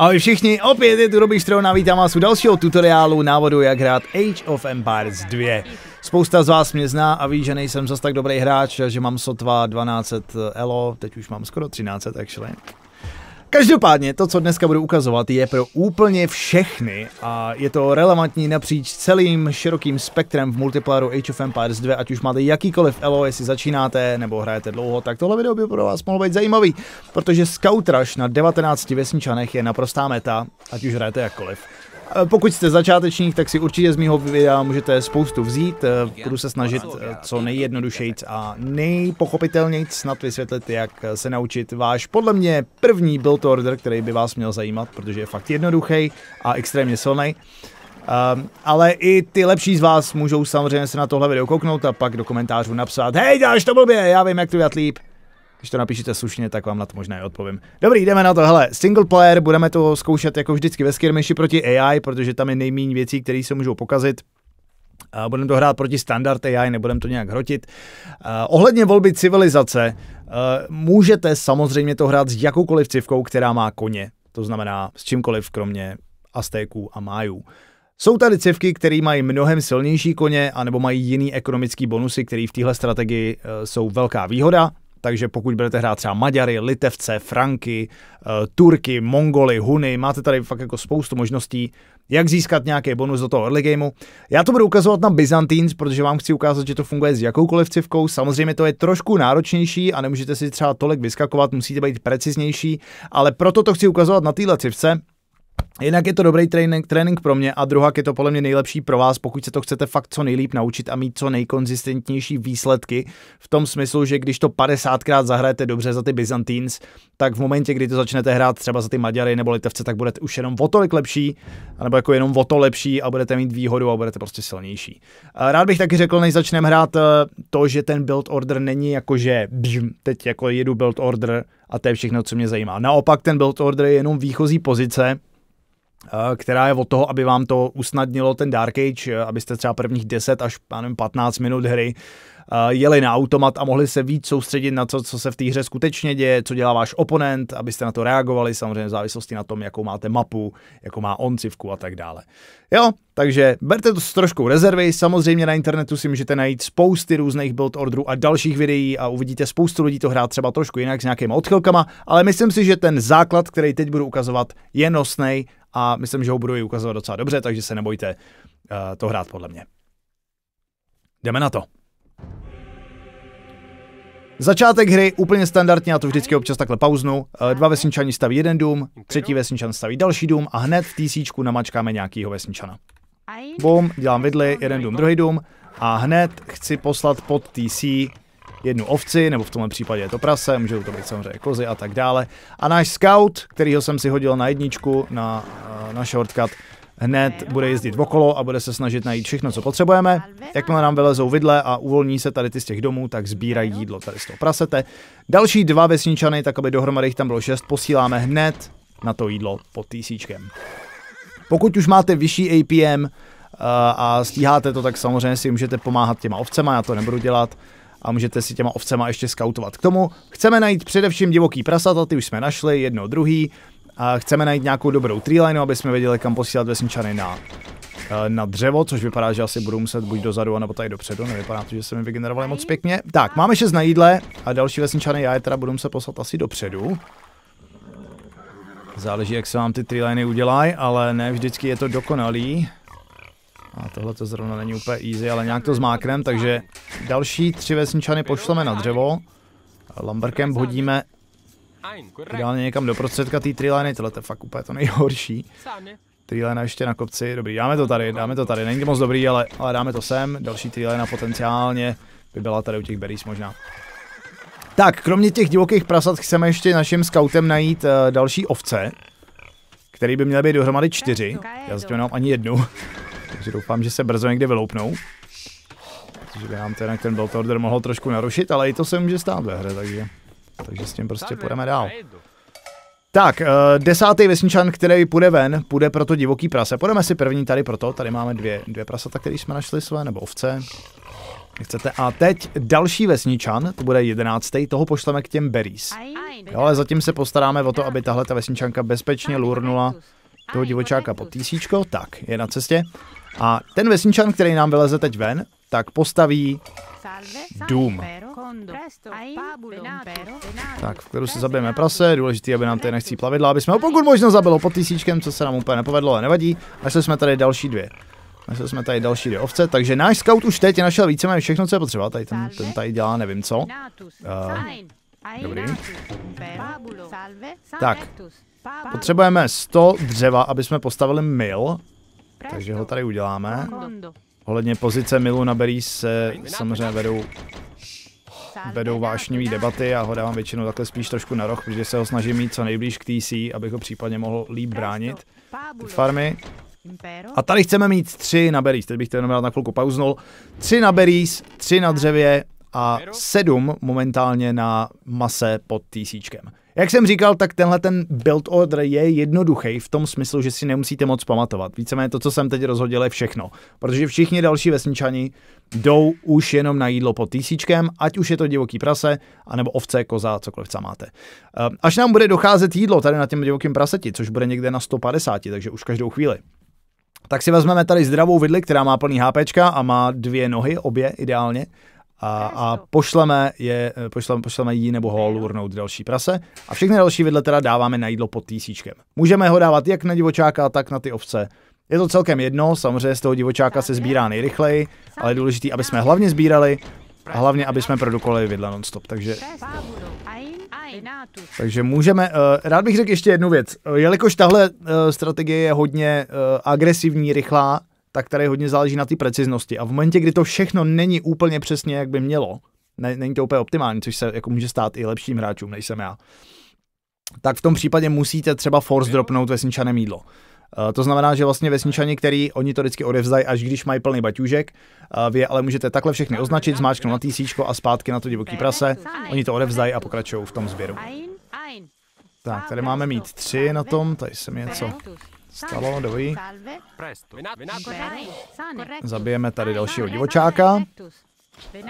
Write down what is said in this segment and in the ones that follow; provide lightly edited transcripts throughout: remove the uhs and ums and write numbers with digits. Ahoj všichni, opět je tu RobíšStrona, vítám vás u dalšího tutoriálu návodu, jak hrát Age of Empires 2. Spousta z vás mě zná a ví, že nejsem zas tak dobrý hráč, že mám sotva 1200 elo, teď už mám skoro 1300 actually. Každopádně to, co dneska budu ukazovat, je pro úplně všechny a je to relevantní napříč celým širokým spektrem v multiplayeru Age of Empires 2, ať už máte jakýkoliv elo, jestli začínáte nebo hrajete dlouho, tak tohle video by pro vás mohlo být zajímavý, protože Scout Rush na 19 vesničanech je naprostá meta, ať už hrajete jakkoliv. Pokud jste začátečník, tak si určitě z mýho videa můžete spoustu vzít, budu se snažit co nejjednodušejc a nejpochopitelnějc snad vysvětlit, jak se naučit váš podle mě první build order, který by vás měl zajímat, protože je fakt jednoduchý a extrémně silný. Ale i ty lepší z vás můžou samozřejmě se na tohle video kouknout a pak do komentářů napsat: hej, děláš to blbě, já vím, jak to dělat líp. Když to napíšete slušně, tak vám na to možná i odpovím. Dobrý, jdeme na to. Hele, single player, budeme to zkoušet jako vždycky ve skirmiši proti AI, protože tam je nejméně věcí, které se můžou pokazit. Budeme to hrát proti standard AI, nebudeme to nějak hrotit. Ohledně volby civilizace, můžete samozřejmě to hrát s jakoukoliv civkou, která má koně. To znamená s čímkoliv, kromě Aztéků a Májů. Jsou tady civky, které mají mnohem silnější koně, anebo mají jiný ekonomický bonusy, které v téhle strategii jsou velká výhoda. Takže pokud budete hrát třeba Maďary, Litevce, Franky, Turky, Mongoly, Huny, máte tady fakt jako spoustu možností, jak získat nějaký bonus do toho early gameu. Já to budu ukazovat na Byzantins, protože vám chci ukázat, že to funguje s jakoukoliv civkou. Samozřejmě to je trošku náročnější a nemůžete si třeba tolik vyskakovat, musíte být preciznější, ale proto to chci ukazovat na téhle civce. Jinak je to dobrý trénink pro mě a druhak je to podle mě nejlepší pro vás, pokud se to chcete fakt co nejlíp naučit a mít co nejkonzistentnější výsledky v tom smyslu, že když to 50krát zahrajete dobře za ty Byzantines, tak v momentě, kdy to začnete hrát třeba za ty Maďary nebo Litevce, tak budete už jenom o tolik lepší, nebo jako jenom o to lepší a budete mít výhodu a budete prostě silnější. Rád bych taky řekl, než začneme hrát, to, že ten build order není jako, že teď jako jedu build order a to je všechno, co mě zajímá. Naopak ten build order je jenom výchozí pozice, která je od toho, aby vám to usnadnilo ten Dark Age, abyste třeba prvních 10 až 15 minut hry jeli na automat a mohli se víc soustředit na to, co se v té hře skutečně děje, co dělá váš oponent, abyste na to reagovali, samozřejmě v závislosti na tom, jakou máte mapu, jakou má on civku a tak dále. Jo, takže berte to s troškou rezervy, samozřejmě na internetu si můžete najít spousty různých build orderů a dalších videí a uvidíte spoustu lidí to hrát třeba trošku jinak s nějakýma odchylkama, ale myslím si, že ten základ, který teď budu ukazovat, je nosnej a myslím, že ho budu i ukazovat docela dobře, takže se nebojte to hrát podle mě. Jdeme na to. Začátek hry úplně standardně, a to vždycky občas takhle pauznu. Dva vesničani staví jeden dům, třetí vesničan staví další dům a hned v tisíčku namačkáme nějakýho vesničana. Bum, dělám vidly, jeden dům, druhý dům a hned chci poslat pod TC jednu ovci, nebo v tomhle případě je to prase, můžou to být samozřejmě kozy a tak dále. A náš scout, kterýho jsem si hodil na jedničku, na shortcut, hned bude jezdit okolo a bude se snažit najít všechno, co potřebujeme. Jakmile nám vylezou vidle a uvolní se tady ty z těch domů, tak sbírají jídlo tady z toho prasete. Další dva vesničany, tak aby dohromady jich tam bylo 6, posíláme hned na to jídlo pod tisíčkem. Pokud už máte vyšší APM a stíháte to, tak samozřejmě si můžete pomáhat těma ovcema, já to nebudu dělat. A můžete si těma ovcema ještě skautovat. K tomu chceme najít především divoký prasata, ty už jsme našli, jedno, druhý. A chceme najít nějakou dobrou treeline, aby jsme věděli, kam posílat vesničany na dřevo, což vypadá, že asi budu muset buď dozadu, nebo tady dopředu, nevypadá to, že se mi vygenerovali moc pěkně. Tak, máme 6 na jídle a další vesničany já je teda budu muset poslat asi dopředu. Záleží, jak se vám ty treeliny udělají, ale ne vždycky je to dokonalý. A tohle to zrovna není úplně easy, ale nějak to zmáknem, takže další 3 vesničany pošleme na dřevo. Lumberkem hodíme ideálně někam do prostředka té treeliny, tohle je fakt úplně to nejhorší. Treelina ještě na kopci, dobrý, dáme to tady, není to moc dobrý, ale dáme to sem, další treelina potenciálně by byla tady u těch berries možná. Tak, kromě těch divokých prasat chceme ještě našim scoutem najít další ovce, který by měly být dohromady 4, já zatím nemám ani jednu. Takže doufám, že se brzo někde vyloupnou. Protože by nám to jinak ten build order mohl trošku narušit, ale i to se může stát ve hře, takže s tím prostě půjdeme dál. Tak, 10. vesničan, který půjde ven, půjde pro to divoký prase. Půjdeme si první tady proto, tady máme dvě prasata, které jsme našli své, nebo ovce. Nechcete. A teď další vesničan, to bude 11. Toho pošleme k těm berries. Jo, ale zatím se postaráme o to, aby tahle ta vesničanka bezpečně lurnula toho divočáka pod tisíčko. Tak, je na cestě. A ten vesničan, který nám vyleze teď ven, tak postaví dům. Tak, v kterou se zabijeme prase, důležitý, aby nám tady nechcí plavidla, aby jsme ho pokud možno zabilo pod tisíčkem, co se nám úplně nepovedlo, ale nevadí. Našli jsme tady další dvě. Našli jsme tady další dvě ovce, takže náš scout už teď našel víceméně všechno, co je potřeba. Tady ten tady dělá nevím co. Dobrý. Tak, potřebujeme 100 dřeva, aby jsme postavili mil. Takže ho tady uděláme. Ohledně pozice milu na berries se samozřejmě vedou vášnivé debaty, a ho dávám většinou takhle spíš trošku na roh, protože se ho snažím mít co nejblíž k TC, abych ho případně mohl líp bránit. Ty farmy. A tady chceme mít 3 na berries, teď bych to jenom rád na chvilku pauznul. 3 na berries, 3 na dřevě a 7 momentálně na mase pod tisíčkem. Jak jsem říkal, tak tenhle ten build order je jednoduchý v tom smyslu, že si nemusíte moc pamatovat. Víceméně to, co jsem teď rozhodil, je všechno. Protože všichni další vesničani jdou už jenom na jídlo pod tisíčkem, ať už je to divoký prase, anebo ovce, koza, cokoliv co máte. Až nám bude docházet jídlo tady na těm divokým praseti, což bude někde na 150, takže už každou chvíli. Tak si vezmeme tady zdravou vidli, která má plný HPčka a má 2 nohy, obě ideálně. A pošleme jí nebo ho lurnout další prase. A všechny další vidle teda dáváme na jídlo pod tisíčkem. Můžeme ho dávat jak na divočáka, tak na ty ovce. Je to celkem jedno, samozřejmě z toho divočáka se sbírá nejrychleji, ale je důležité, aby jsme hlavně sbírali a hlavně, aby jsme produkovali vidle non-stop. Takže můžeme, rád bych řekl ještě jednu věc. Jelikož tahle strategie je hodně agresivní, rychlá, tak tady hodně záleží na té preciznosti. A v momentě, kdy to všechno není úplně přesně, jak by mělo, není to úplně optimální, což se jako může stát i lepším hráčům, než jsem já, tak v tom případě musíte třeba force dropnout vesničané jídlo. To znamená, že vlastně vesničani, který oni to vždycky odevzdají, až když mají plný baťůžek, vy ale můžete takhle všechny označit, zmáčknout na tisíčko a zpátky na to divoký prase, oni to odevzdají a pokračují v tom sběru. Tak, tady máme mít 3 na tom, tady se mi něco stalo, dobrý. Zabijeme tady dalšího divočáka.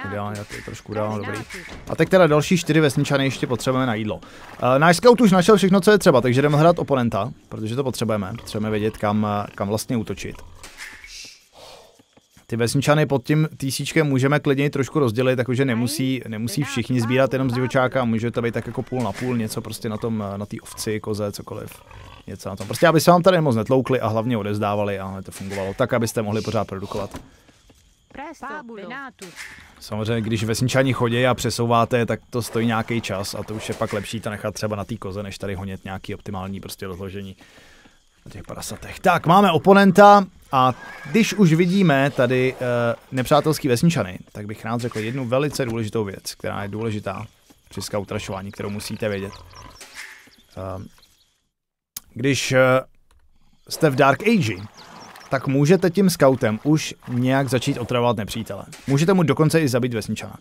Ideálně, tady trošku dál, dobrý. A teď teda další 4 vesničany ještě potřebujeme na jídlo. Náš scout už našel všechno, co je třeba, takže jdeme hrát oponenta, protože to potřebujeme. Potřebujeme vědět, kam vlastně útočit. Ty vesničany pod tím tisíčkem můžeme klidně trošku rozdělit, takže nemusí všichni sbírat jenom z divočáka, může to být tak jako půl na půl, něco prostě na té ovci, koze, cokoliv. Něco na tom. Prostě, aby se vám tady moc netloukli a hlavně odezdávali a to fungovalo tak, abyste mohli pořád produkovat. Samozřejmě, když vesničani chodí a přesouváte, tak to stojí nějaký čas a to už je pak lepší to nechat třeba na té koze, než tady honit nějaký optimální prostě rozložení na těch parasatech. Tak, máme oponenta a když už vidíme tady nepřátelský vesničany, tak bych rád řekl jednu velice důležitou věc, která je důležitá při skautrašování, kterou musíte vědět. Když jste v Dark Age, tak můžete tím scoutem už nějak začít otravovat nepřítele. Můžete mu dokonce i zabít vesničana.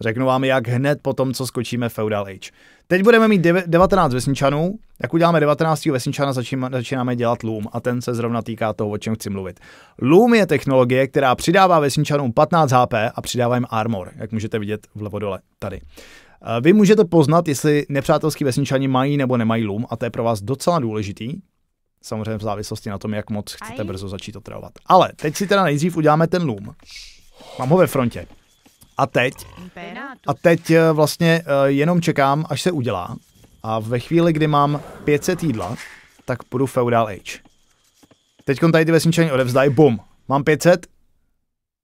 Řeknu vám, jak hned po tom, co skočíme Feudal Age. Teď budeme mít 19 vesničanů. Jak uděláme 19. vesničana, začínáme dělat loom. A ten se zrovna týká toho, o čem chci mluvit. Loom je technologie, která přidává vesničanům 15 HP a přidává jim armor, jak můžete vidět vlevo dole tady. Vy můžete poznat, jestli nepřátelský vesničani mají nebo nemají loom, a to je pro vás docela důležitý. Samozřejmě v závislosti na tom, jak moc chcete brzo začít otravovat. Ale teď si teda nejdřív uděláme ten loom. Mám ho ve frontě. A teď vlastně jenom čekám, až se udělá. A ve chvíli, kdy mám 500 jídla, tak půjdu Feudal Age. Teď tady ty vesničani odevzdají, bum, mám 500.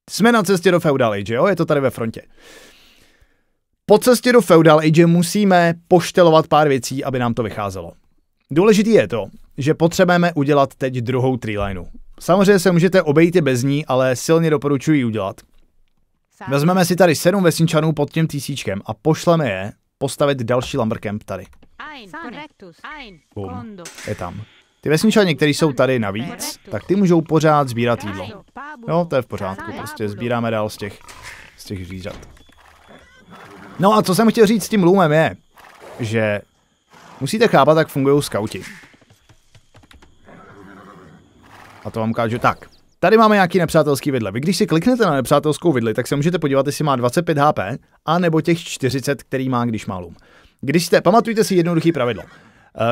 Jsme na cestě do Feudal Age, jo? Je to tady ve frontě. Po cestě do Feudal Age musíme poštelovat pár věcí, aby nám to vycházelo. Důležitý je to, že potřebujeme udělat teď druhou treelineu. Samozřejmě se můžete obejít i bez ní, ale silně doporučuji udělat. Vezmeme si tady 7 vesničanů pod tím tisíčkem a pošleme je postavit další lumbercamp tady. Bum, je tam. Ty vesničani, kteří jsou tady navíc, tak ty můžou pořád sbírat jídlo. Jo, to je v pořádku, prostě sbíráme dál z těch zvířat. No a co jsem chtěl říct s tím loomem je, že musíte chápat, jak fungují skauti. A to vám ukážu tak. Tady máme nějaký nepřátelský vidle. Vy když si kliknete na nepřátelskou vidli, tak se můžete podívat, jestli má 25 HP, anebo těch 40, který má, když má lům. Když jste, pamatujte si jednoduché pravidlo.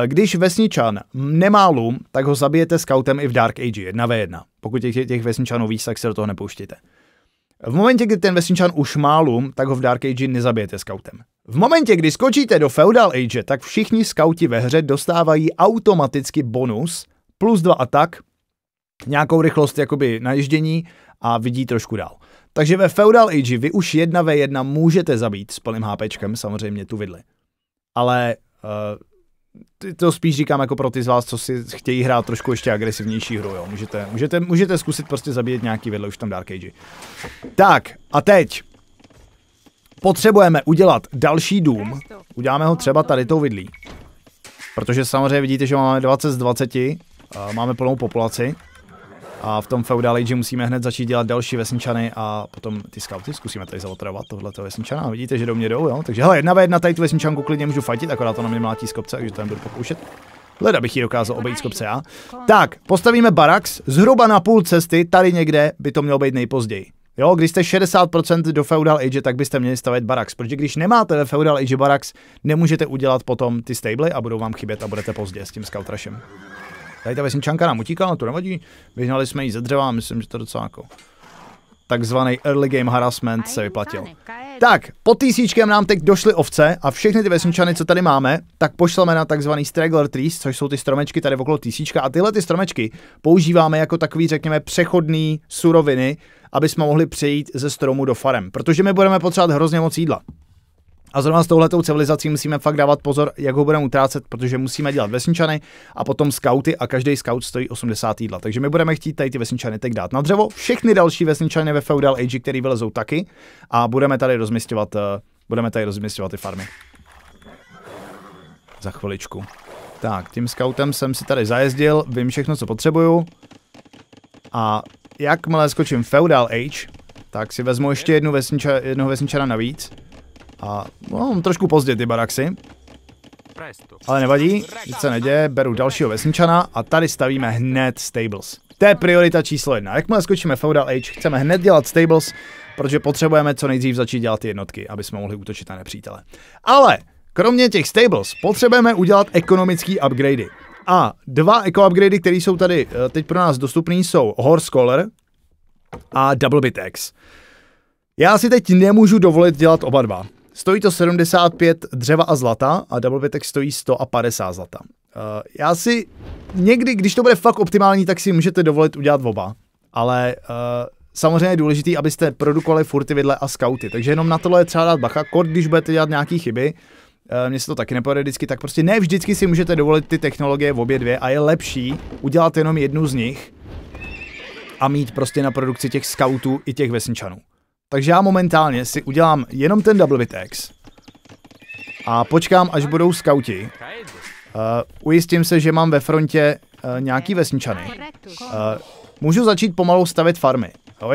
Když vesničan nemá lům, tak ho zabijete scoutem i v Dark Age 1v1. Pokud těch vesničanů víc, tak se do toho nepouštíte. V momentě, kdy ten vesničan už má lům, tak ho v Dark Age nezabijete scoutem. V momentě, kdy skočíte do Feudal Age, tak všichni skauti ve hře dostávají automaticky bonus plus 2 atak, nějakou rychlost jakoby naježdění a vidí trošku dál. Takže ve Feudal Age vy už 1v1 můžete zabít s plným HPčkem samozřejmě tu vidli. Ale to spíš říkám jako pro ty z vás, co si chtějí hrát trošku ještě agresivnější hru, jo. Můžete zkusit prostě zabít nějaký vidle už v tom Dark Age. Tak a teď potřebujeme udělat další dům. Uděláme ho třeba tady tou vidlí. Protože samozřejmě vidíte, že máme 20 z 20, máme plnou populaci. A v tom Feudal Age musíme hned začít dělat další vesničany a potom ty skauty zkusíme tady zaotrovat tohleto vesničana. A vidíte, že do mě jdou, jo? Takže hele, 1v1 tady tu vesničanku klidně můžu fajtit, akorát to na mě mlátí z kopce, takže to nebudu pokoušet. Leda bych ji dokázal obejít z kopce já. Tak, postavíme baraks, zhruba na půl cesty, tady někde by to mělo být nejpozději. Jo, když jste 60% do Feudal Age, tak byste měli stavět baraks, protože když nemáte ve Feudal Age baraks, nemůžete udělat potom ty stable a budou vám chybět a budete pozdě s tím Scout Rushem. Tady ta vesničanka nám utíká, no to nevadí, vyhnali jsme ji ze dřeva, myslím, že to docela jako takzvaný early game harassment se vyplatil. Tak, pod tisíčkem nám teď došly ovce a všechny ty vesničany, co tady máme, tak pošleme na takzvaný straggler trees, což jsou ty stromečky tady okolo tisíčka a tyhle ty stromečky používáme jako takový, řekněme, přechodný suroviny, aby jsme mohli přejít ze stromu do farem, protože my budeme potřebovat hrozně moc jídla. A zrovna s touhletou civilizací musíme fakt dávat pozor, jak ho budeme utrácet, protože musíme dělat vesničany a potom skauty a každý skaut stojí 80 jídla. Takže my budeme chtít tady ty vesničany teď dát na dřevo, všechny další vesničany ve Feudal Age, který vylezou taky a budeme tady rozměstňovat ty farmy. Za chviličku. Tak, tím skautem jsem si tady zajezdil, vím všechno, co potřebuju a jakmile skočím Feudal Age, tak si vezmu ještě jednoho vesničana navíc. A no, trošku pozdě ty baraksy, ale nevadí, nic se neděje, beru dalšího vesničana a tady stavíme hned stables. To je priorita číslo 1, jakmile skočíme Feudal Age, chceme hned dělat stables, protože potřebujeme co nejdřív začít dělat ty jednotky, aby jsme mohli útočit na nepřítele. Ale kromě těch stables potřebujeme udělat ekonomický upgradey. A dva eco-upgradey, které jsou tady teď pro nás dostupné, jsou Horse Collar a Double-Bit X. Já si teď nemůžu dovolit dělat oba dva. Stojí to 75 dřeva a zlata a Double-Bit X stojí 150 zlata. Já si někdy, když to bude fakt optimální, tak si můžete dovolit udělat oba. Ale samozřejmě je důležité, abyste produkovali furt ty vidle a skauty. Takže jenom na tohle je třeba dát bacha, kort když budete dělat nějaký chyby. Mně se to taky nepovede vždycky, tak prostě ne vždycky si můžete dovolit ty technologie v obě dvě a je lepší udělat jenom jednu z nich a mít prostě na produkci těch skautů i těch vesničanů. Takže já momentálně si udělám jenom ten Double-Bit X a počkám, až budou skauti. Ujistím se, že mám ve frontě nějaký vesničany. Můžu začít pomalu stavět farmy.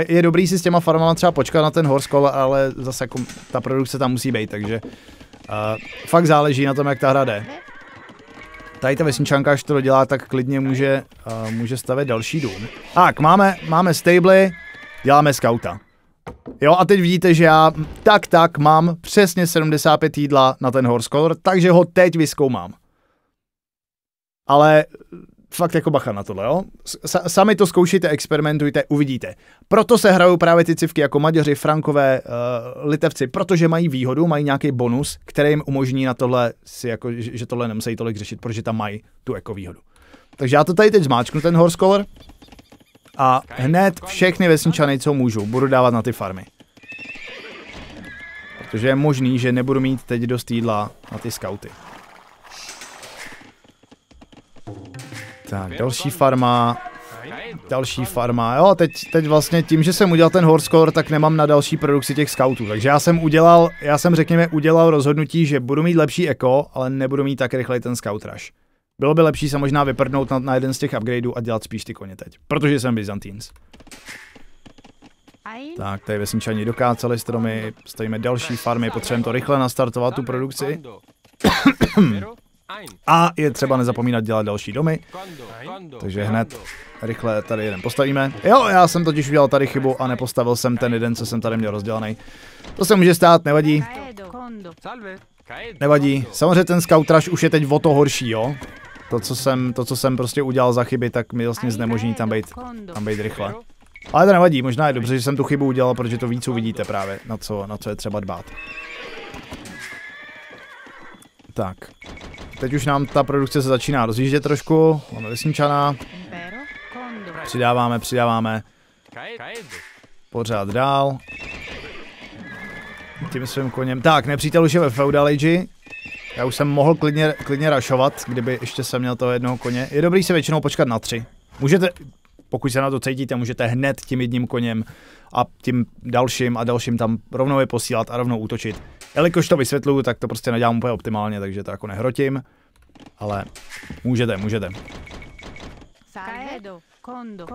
Je dobrý si s těma farmama třeba počkat na ten Horse Collar, ale zase jako ta produkce tam musí být, takže fakt záleží na tom, jak ta hra jde. Tady ta vesničanka, až to dodělá, tak klidně může stavět další dům. Tak, máme stable, děláme skauta. Jo, a teď vidíte, že já tak mám přesně 75 jídla na ten Horse Collar, takže ho teď vyzkoumám. Ale fakt jako bacha na tohle, jo? Sami to zkoušejte, experimentujte, uvidíte. Proto se hrajou právě ty civky jako Maďaři, Frankové, Litevci, protože mají výhodu, mají nějaký bonus, který jim umožní na tohle, že tohle nemusí tolik řešit, protože tam mají tu ekovýhodu. Takže já to tady teď zmáčknu, ten Horse Collar. A hned všechny vesničany, co můžu, budu dávat na ty farmy. Protože je možný, že nebudu mít teď dost jídla na ty skauty. Tak, další farma, jo, teď vlastně tím, že jsem udělal ten Horse Collar, tak nemám na další produkci těch skautů. Takže já jsem, řekněme, udělal rozhodnutí, že budu mít lepší eko, ale nebudu mít tak rychlej ten Scout Rush. Bylo by lepší se možná vyprdnout na jeden z těch upgradeů a dělat spíš ty koně teď, protože jsem Byzantinc. Tak, tady vesničani dokáceli stromy, stojíme další farmy, potřebujeme to rychle nastartovat tu produkci. A je třeba nezapomínat dělat další domy. Takže hned rychle tady jeden postavíme. Jo, já jsem totiž udělal tady chybu a nepostavil jsem ten jeden, co jsem tady měl rozdělaný. To se může stát, nevadí. Nevadí. Samozřejmě ten Scout Rush už je teď o to horší, jo. To, co jsem prostě udělal za chyby, tak mi vlastně znemožní tam být rychle. Ale to nevadí, možná je dobře, že jsem tu chybu udělal, protože to víc uvidíte právě, na co je třeba dbát. Tak. Teď už nám ta produkce se začíná rozjíždět trošku. Máme vesničana. Přidáváme. Pořád dál. Tím svým koněm. Tak, nepřítel už je ve Feudal Age. Já už jsem mohl klidně rašovat, kdyby ještě jsem měl toho jednoho koně. Je dobrý se většinou počkat na 3. Můžete, pokud se na to cítíte, můžete hned tím jedním koněm a tím dalším a dalším tam rovnou je posílat a rovnou útočit. Jelikož to vysvětluju, tak to prostě nedělám úplně optimálně, takže to jako nehrotím. Ale můžete.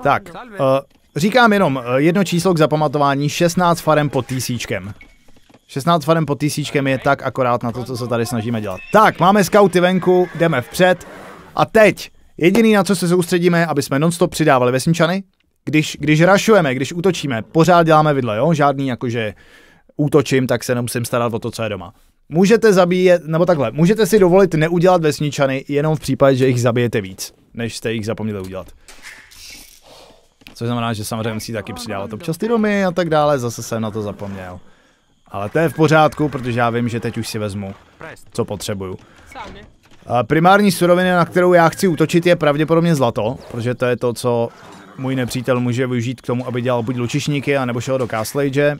Tak, říkám jenom jedno číslo k zapamatování, 16 farem pod tisíčkem. 16 farem pod tisíčkem je tak akorát na to, co se tady snažíme dělat. Tak, máme skauty venku, jdeme vpřed. A teď, jediný na co se soustředíme, aby jsme non-stop přidávali vesničany. Když rašujeme, když útočíme, pořád děláme vidle, jo? Žádný jakože útočím, tak se nemusím starat o to, co je doma. Můžete zabíjet, nebo takhle, můžete si dovolit neudělat vesničany jenom v případě, že jich zabijete víc, než jste jich zapomněli udělat. Což znamená, že samozřejmě musí taky přidávat občas ty domy a tak dále, zase jsem na to zapomněl. Ale to je v pořádku, protože já vím, že teď už si vezmu, co potřebuju. Primární surovina, na kterou já chci útočit, je pravděpodobně zlato, protože to je to, co můj nepřítel může využít k tomu, aby dělal buď lučišníky, anebo šel do Castle Age.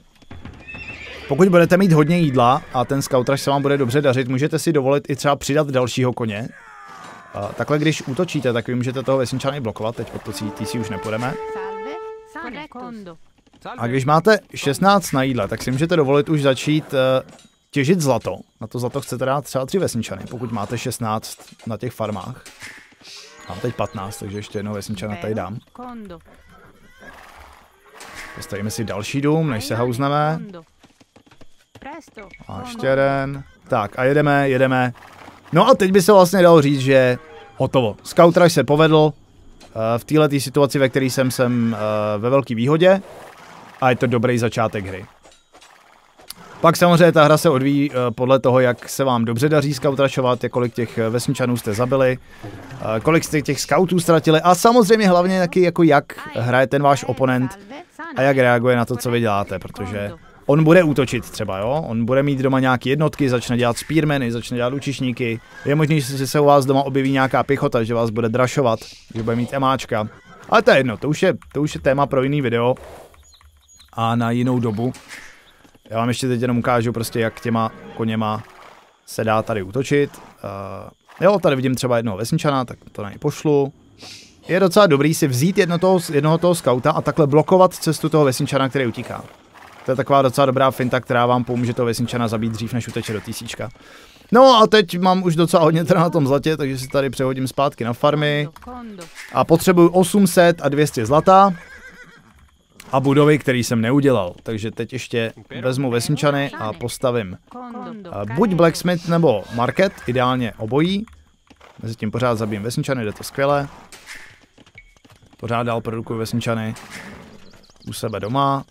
Pokud budete mít hodně jídla a ten Scout Rush se vám bude dobře dařit, můžete si dovolit i třeba přidat dalšího koně. Takhle když útočíte, tak vy můžete toho vesničany blokovat, teď pod to CTC už nepůjdeme. A když máte 16 na jídle, tak si můžete dovolit už začít těžit zlato. Na to zlato chcete dát třeba 3 vesničany, pokud máte 16 na těch farmách. Mám teď 15, takže ještě jednoho vesničana tady dám. Postavíme si další dům, než se houzneme. A ještě jeden. Tak a jedeme. No a teď by se vlastně dalo říct, že hotovo. Scout Rush se povedl v této situaci, ve které jsem ve velké výhodě. A je to dobrý začátek hry. Pak samozřejmě ta hra se odvíjí podle toho, jak se vám dobře daří Scout Rushovat, kolik těch vesničanů jste zabili, kolik jste těch scoutů ztratili a samozřejmě hlavně taky jako jak hraje ten váš oponent a jak reaguje na to, co vy děláte, protože on bude útočit třeba, jo? On bude mít doma nějaké jednotky, začne dělat spearmeny, začne dělat lučišníky. Je možné, že se u vás doma objeví nějaká pěchota, že vás bude drašovat, že bude mít emáčka. Ale to je jedno, to už je téma pro jiný video a na jinou dobu. Já vám ještě teď jenom ukážu prostě, jak těma koněma se dá tady útočit. Jo, tady vidím třeba jednoho vesničana, tak to na něj pošlu. Je docela dobrý si vzít jednoho toho skauta a takhle blokovat cestu toho vesničana, který utíká. To je taková docela dobrá finta, která vám pomůže toho vesničana zabít dřív, než uteče do tisíčka. No a teď mám už docela hodně teda na tom zlatě, takže si tady přehodím zpátky na farmy. A potřebuju 800 a 200 zlata. A budovy, který jsem neudělal. Takže teď ještě vezmu vesničany a postavím buď blacksmith nebo market, ideálně obojí. Mezitím pořád zabijím vesničany, jde to skvěle. Pořád dál produkuju vesničany u sebe doma.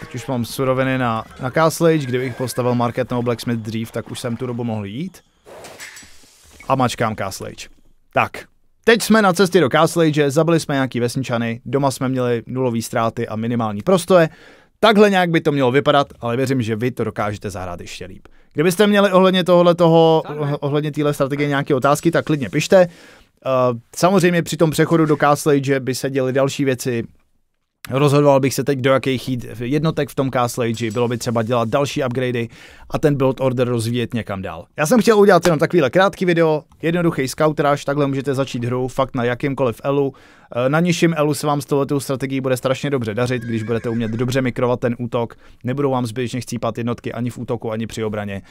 Teď už mám suroviny na Castle Age, kdybych postavil market nebo blacksmith dřív, tak už jsem tu dobu mohl jít. A mačkám Castle Age. Tak. Teď jsme na cestě do Castle Age, zabili jsme nějaký vesničany, doma jsme měli nulové ztráty a minimální prostoje. Takhle nějak by to mělo vypadat, ale věřím, že vy to dokážete zahrát ještě líp. Kdybyste měli ohledně téhle strategie nějaké otázky, tak klidně pište. Samozřejmě při tom přechodu do Castle Age by se děly další věci. Rozhodoval bych se teď, do jakých jít jednotek v tom Castle Age, bylo by třeba dělat další upgradey a ten build order rozvíjet někam dál. Já jsem chtěl udělat jenom takovýhle krátký video, jednoduchý Scout Rush, takhle můžete začít hru fakt na jakýmkoliv elu. Na nižším elu se vám s touhletou strategií bude strašně dobře dařit, když budete umět dobře mikrovat ten útok, nebudou vám zbytečně chcípat jednotky ani v útoku, ani při obraně,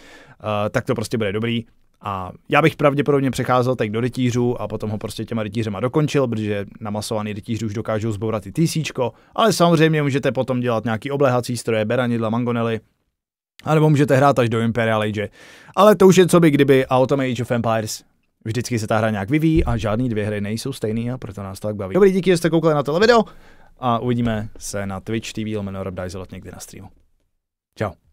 tak to prostě bude dobrý. A já bych pravděpodobně přecházel teď do rytířů a potom ho prostě těma rytířema dokončil, protože namasovaný rytíři už dokážou zbourat i tisíčko, ale samozřejmě můžete potom dělat nějaký obléhací stroje, beranidla, mangonely A nebo můžete hrát až do Imperial Age. Ale to už je co by kdyby a o tom Age of Empires. Vždycky se ta hra nějak vyvíjí a žádný dvě hry nejsou stejný a proto nás to tak baví. Dobrý, díky, že jste koukali na tohle video a uvidíme se na Twitch TV / RobDiesALot někdy na streamu. Čau.